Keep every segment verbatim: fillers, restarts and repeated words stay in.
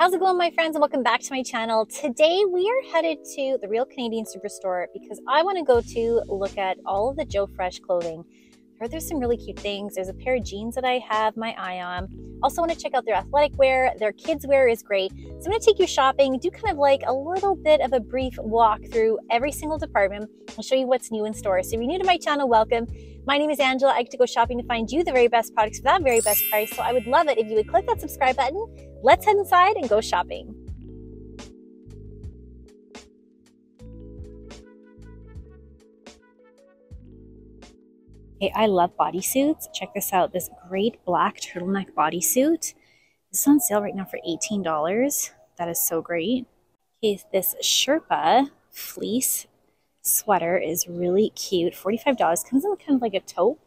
How's it going, my friends, and welcome back to my channel. Today we are headed to the Real Canadian Superstore because I want to go to look at all of the Joe Fresh clothing. I heard there's some really cute things. There's a pair of jeans that I have my eye on. Also want to check out their athletic wear. Their kids wear is great. So I'm going to take you shopping, do kind of like a little bit of a brief walk through every single department and show you what's new in store. So if you're new to my channel, welcome. My name is Angela. I get to go shopping to find you the very best products for that very best price. So I would love it if you would click that subscribe button. Let's head inside and go shopping. Hey, I love bodysuits. Check this out. This great black turtleneck bodysuit. This is on sale right now for eighteen dollars. That is so great. Okay, this Sherpa fleece sweater is really cute. forty-five dollars. Comes in kind of like a taupe,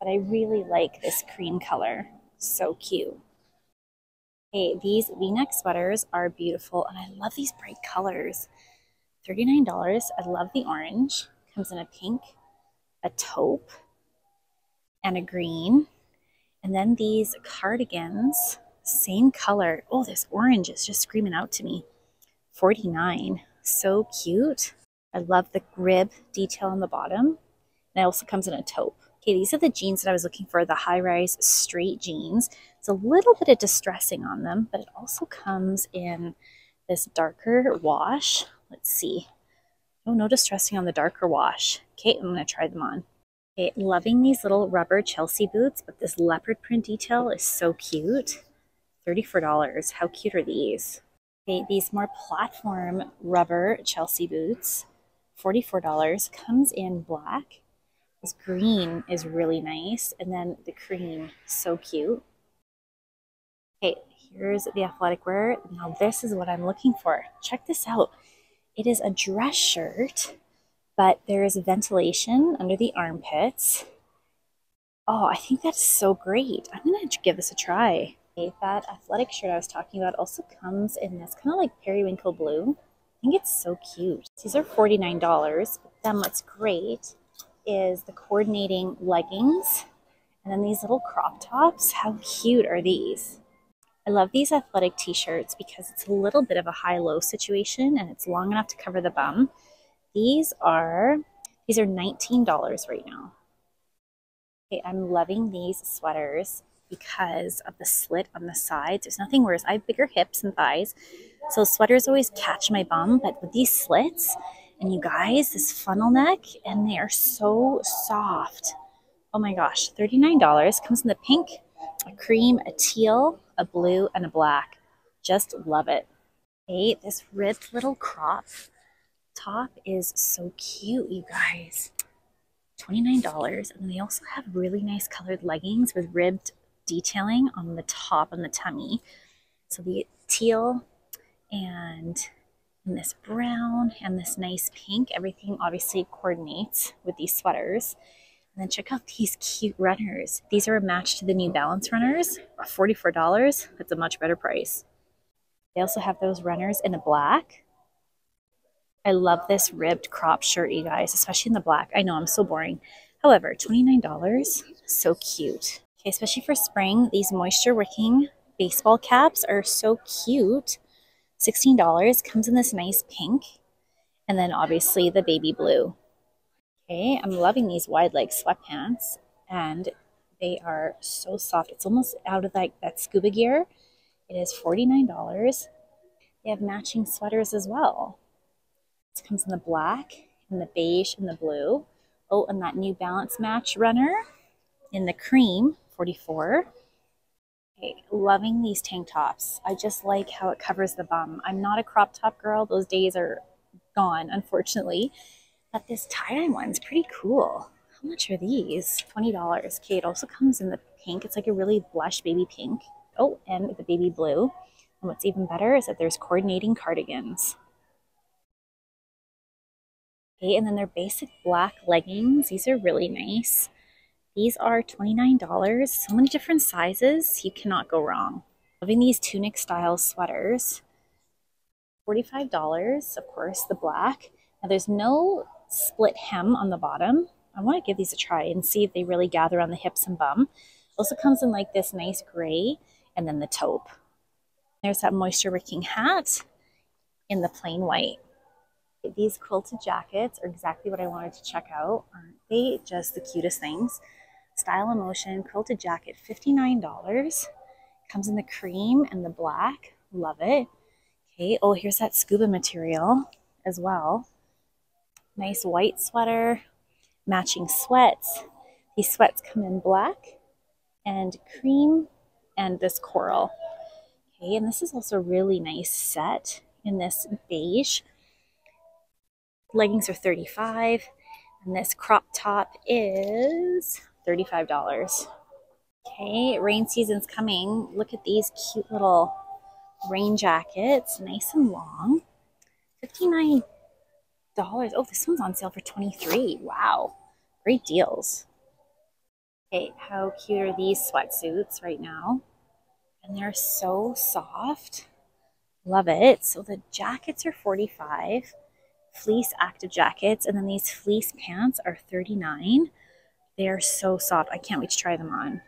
but I really like this cream color. So cute. Hey, these V-neck sweaters are beautiful, and I love these bright colors. thirty-nine dollars. I love the orange. Comes in a pink, a taupe, and a green. And then these cardigans, same color. Oh, this orange is just screaming out to me. forty-nine dollars. So cute. I love the rib detail on the bottom, and it also comes in a taupe. Okay, these are the jeans that I was looking for, the high-rise straight jeans. It's a little bit of distressing on them, but it also comes in this darker wash. Let's see. Oh, no distressing on the darker wash. Okay, I'm gonna try them on. Okay, loving these little rubber Chelsea boots, but this leopard print detail is so cute. thirty-four dollars, how cute are these? Okay, these more platform rubber Chelsea boots. forty-four dollars, comes in black. This green is really nice, and then the cream, so cute. Okay, here's the athletic wear. Now this is what I'm looking for. Check this out. It is a dress shirt, but there is ventilation under the armpits. Oh, I think that's so great. I'm gonna give this a try. Okay, that athletic shirt I was talking about also comes in this kind of like periwinkle blue. I think it's so cute. These are forty-nine dollars. But then what's great is the coordinating leggings and then these little crop tops. How cute are these? I love these athletic t-shirts because it's a little bit of a high-low situation and it's long enough to cover the bum. These are these are nineteen dollars right now. Okay, I'm loving these sweaters because of the slit on the sides. There's nothing worse. I have bigger hips and thighs, so sweaters always catch my bum, but with these slits, and you guys, this funnel neck, and they are so soft. Oh my gosh, thirty-nine dollars. Comes in the pink, a cream, a teal, a blue, and a black. Just love it. Hey, this ribbed little crop top is so cute, you guys. twenty-nine dollars, and they also have really nice colored leggings with ribbed detailing on the top and the tummy. So the teal and this brown and this nice pink, everything obviously coordinates with these sweaters. And then check out these cute runners. These are a match to the New Balance runners, forty-four dollars. That's a much better price. They also have those runners in a black. I love this ribbed crop shirt, you guys, especially in the black. I know I'm so boring. However, twenty-nine dollars, so cute. Okay, especially for spring, these moisture wicking baseball caps are so cute. sixteen dollars, comes in this nice pink, and then obviously the baby blue. Okay, I'm loving these wide leg sweatpants, and they are so soft. It's almost out of like that scuba gear. It is forty-nine dollars. They have matching sweaters as well. It comes in the black, and the beige, and the blue. Oh, and that New Balance match runner in the cream. forty-four. Okay, loving these tank tops. I just like how it covers the bum. I'm not a crop top girl. Those days are gone, unfortunately. But this tie-dye one's pretty cool. How much are these? twenty dollars. Okay, it also comes in the pink. It's like a really blush baby pink. Oh, and the baby blue. And what's even better is that there's coordinating cardigans. Okay, and then their basic black leggings. These are really nice. These are twenty-nine dollars, so many different sizes, you cannot go wrong. Loving these tunic style sweaters, forty-five dollars, of course, the black. Now there's no split hem on the bottom. I wanna give these a try and see if they really gather on the hips and bum. Also comes in like this nice gray, and then the taupe. There's that moisture wicking hat in the plain white. These quilted jackets are exactly what I wanted to check out. Aren't they just the cutest things? Style Emotion quilted jacket, fifty-nine dollars. Comes in the cream and the black. Love it. Okay, oh, here's that scuba material as well. Nice white sweater, matching sweats. These sweats come in black and cream and this coral. Okay, and this is also a really nice set in this beige. Leggings are thirty-five dollars, and this crop top is thirty-five dollars. Okay, rain season's coming. Look at these cute little rain jackets, nice and long. fifty-nine dollars. Oh, this one's on sale for twenty-three dollars. Wow, great deals. Okay, how cute are these sweatsuits right now? And they're so soft. Love it. So the jackets are forty-five dollars. Fleece active jackets, and then these fleece pants are thirty-nine dollars. They are so soft. I can't wait to try them on.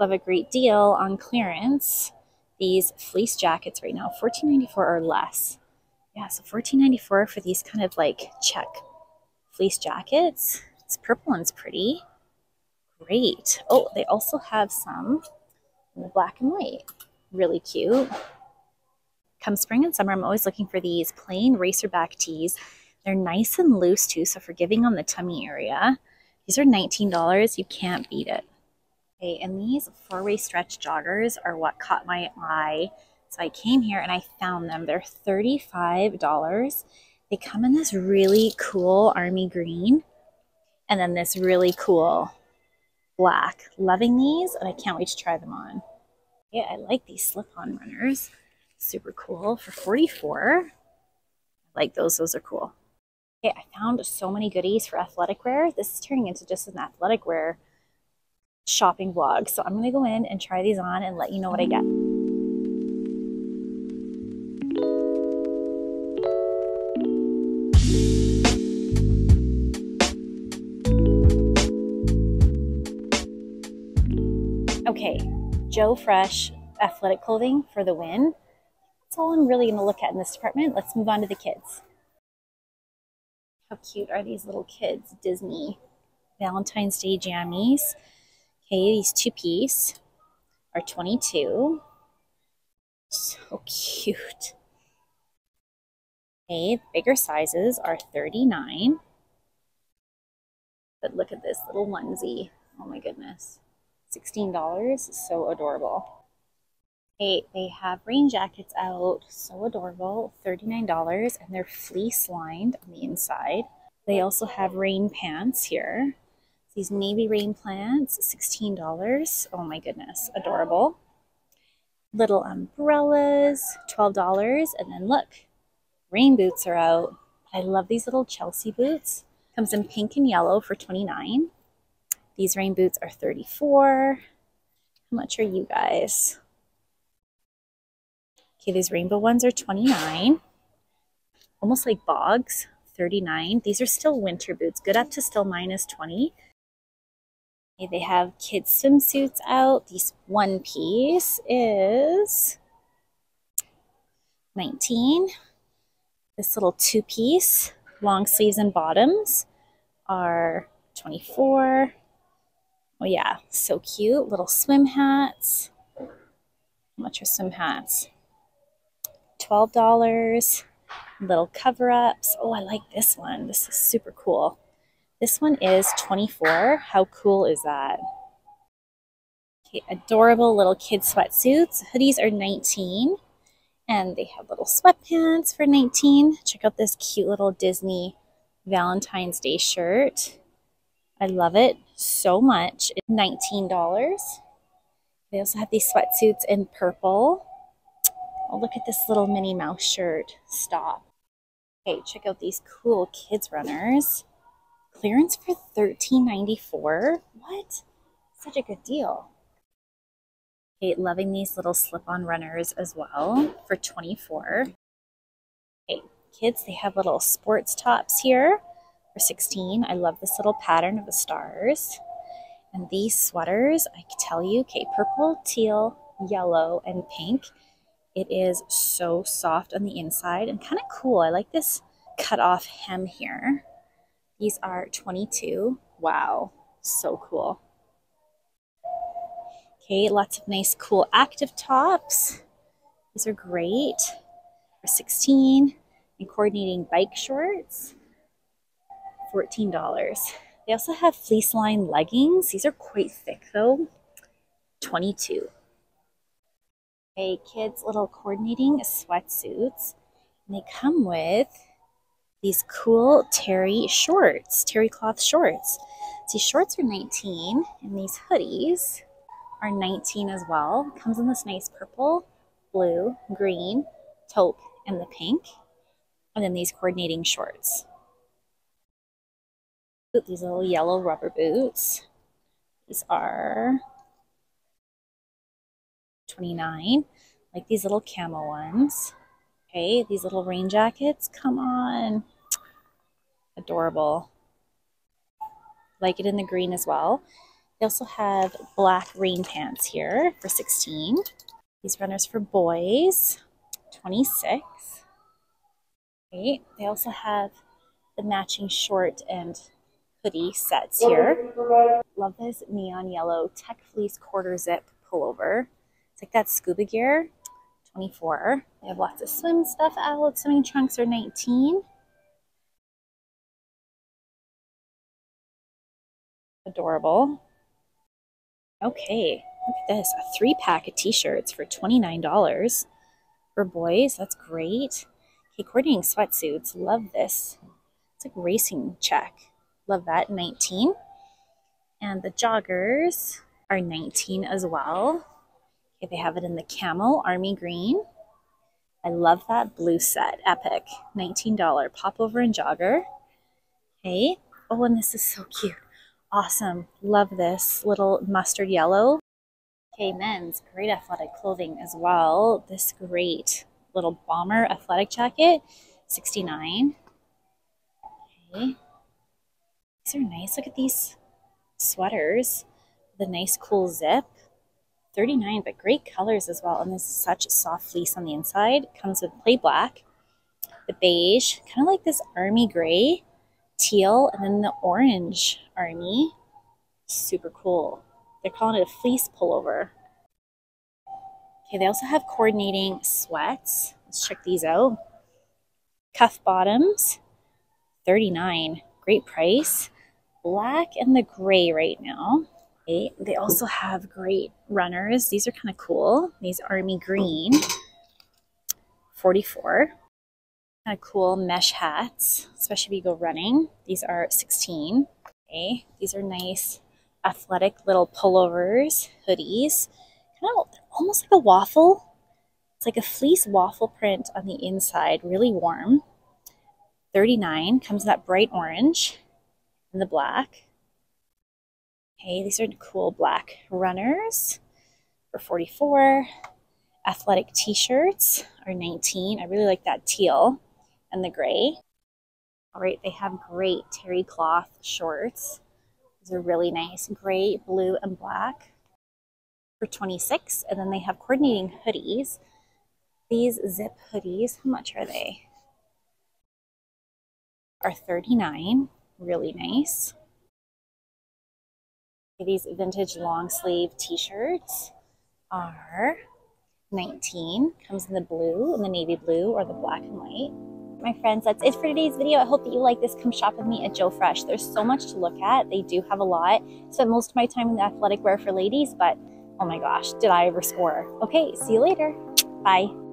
Love a great deal on clearance. These fleece jackets right now, fourteen ninety-four or less. Yeah, so fourteen ninety-four for these kind of like check fleece jackets. It's purple and it's pretty. Great. Oh, they also have some in the black and white. Really cute. Come spring and summer, I'm always looking for these plain racerback tees. They're nice and loose too, so forgiving on the tummy area. These are nineteen dollars. You can't beat it. Okay, and these four-way stretch joggers are what caught my eye. So I came here and I found them. They're thirty-five dollars. They come in this really cool army green and then this really cool black. Loving these, and I can't wait to try them on. Yeah, I like these slip-on runners. Super cool for forty-four dollars. I like those. Those are cool. Okay, I found so many goodies for athletic wear. This is turning into just an athletic wear shopping vlog. So I'm going to go in and try these on and let you know what I get. Okay, Joe Fresh athletic clothing for the win. That's all I'm really going to look at in this department. Let's move on to the kids. How cute are these little kids? Disney Valentine's Day jammies. Okay, these two-piece are twenty-two dollars. So cute. Okay, bigger sizes are thirty-nine dollars. But look at this little onesie. Oh my goodness. sixteen dollars. So adorable. Okay, they have rain jackets out. So adorable. thirty-nine dollars. And they're fleece lined on the inside. They also have rain pants here. These navy rain pants, sixteen dollars. Oh my goodness, adorable. Little umbrellas, twelve dollars. And then look, rain boots are out. I love these little Chelsea boots. Comes in pink and yellow for twenty-nine dollars. These rain boots are thirty-four dollars. How much are you guys? Okay, these rainbow ones are twenty-nine dollars. Almost like bogs, thirty-nine dollars. These are still winter boots, good up to still minus twenty. Okay, they have kids' swimsuits out. These one piece is nineteen dollars. This little two piece, long sleeves and bottoms are twenty-four dollars. Oh yeah, so cute. Little swim hats. How much are swim hats? twelve dollars. Little cover-ups. Oh, I like this one. This is super cool. This one is twenty-four dollars. How cool is that? Okay, adorable little kid sweatsuits. Hoodies are nineteen dollars. And they have little sweatpants for nineteen dollars. Check out this cute little Disney Valentine's Day shirt. I love it so much. It's nineteen dollars. They also have these sweatsuits in purple. Oh, look at this little Minnie Mouse shirt. Stop. Okay, check out these cool kids runners. Clearance for thirteen ninety-four. What? Such a good deal. Okay, loving these little slip-on runners as well for twenty-four dollars. Okay, kids, they have little sports tops here for sixteen dollars. I love this little pattern of the stars. And these sweaters, I can tell you, okay, purple, teal, yellow, and pink. It is so soft on the inside and kind of cool. I like this cut off hem here. These are twenty-two. Wow, so cool. Okay, lots of nice cool active tops. These are great for sixteen dollars, and coordinating bike shorts, fourteen dollars. They also have fleece lined leggings. These are quite thick though, twenty-two dollars. Okay, kids' little coordinating sweatsuits. And they come with these cool terry shorts, terry cloth shorts. These shorts are nineteen dollars and these hoodies are nineteen dollars as well. It comes in this nice purple, blue, green, taupe, and the pink. And then these coordinating shorts. These little yellow rubber boots. These are twenty-nine dollars. Like these little camo ones. Okay, these little rain jackets. Come on. Adorable. Like it in the green as well. They also have black rain pants here for sixteen dollars. These runners for boys, twenty-six dollars. Okay, they also have the matching short and hoodie sets here. Love this neon yellow tech fleece quarter zip pullover. It's like that scuba gear, twenty-four dollars. They have lots of swim stuff out. Swimming trunks are nineteen dollars. Adorable. Okay, look at this, a three pack of t-shirts for twenty-nine dollars for boys. That's great. Okay, coordinating sweatsuits, love this. It's like racing check, love that, nineteen dollars. And the joggers are nineteen dollars as well. Okay, they have it in the camo army green. I love that blue set, epic, nineteen dollar popover and jogger. Okay, oh, and this is so cute. Awesome, love this little mustard yellow. Okay, men's great athletic clothing as well. This great little bomber athletic jacket, sixty-nine dollars. Okay, these are nice. Look at these sweaters. The nice cool zip, thirty-nine dollars, but great colors as well. And this is such soft fleece on the inside. Comes with play black, the beige, kind of like this army gray, teal, and then the orange army. Super cool. They're calling it a fleece pullover. Okay, they also have coordinating sweats. Let's check these out. Cuff bottoms, thirty-nine dollars. Great price. Black and the gray right now. Okay, they also have great runners. These are kind of cool. These army green, forty-four dollars. Kind of cool mesh hats, especially if you go running. These are sixteen dollars. Okay, these are nice athletic little pullovers, hoodies. Kind of almost like a waffle. It's like a fleece waffle print on the inside, really warm. thirty-nine dollars, comes in that bright orange and the black. Okay, these are cool black runners for forty-four dollars. Athletic t-shirts are nineteen dollars. I really like that teal and the gray. All right, they have great terry cloth shorts. These are really nice, gray, blue, and black for twenty-six dollars. And then they have coordinating hoodies. These zip hoodies, how much are they? Are thirty-nine dollars, really nice. These vintage long sleeve t-shirts are nineteen dollars, comes in the blue and the navy blue or the black and white. My friends, that's it for today's video. I hope that you like this. Come shop with me at Joe Fresh. There's so much to look at. They do have a lot. Spent most of my time in the athletic wear for ladies, but oh my gosh, did I ever score. Okay, see you later. Bye.